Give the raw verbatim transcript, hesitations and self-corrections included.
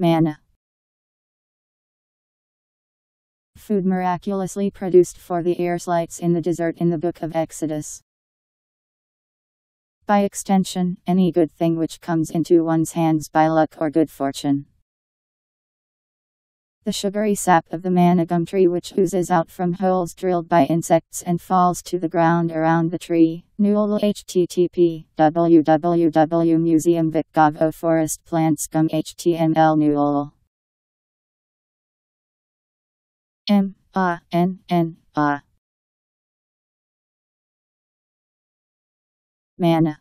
Manna. Food miraculously produced for the Israelites in the desert in the book of Exodus. By extension, any good thing which comes into one's hands by luck or good fortune. The sugary sap of the manna gum tree, which oozes out from holes drilled by insects and falls to the ground around the tree. Newell H T T P, www dot museum vic dot gov Forest Plants Gum H T M L Newell. M A N N A Manna.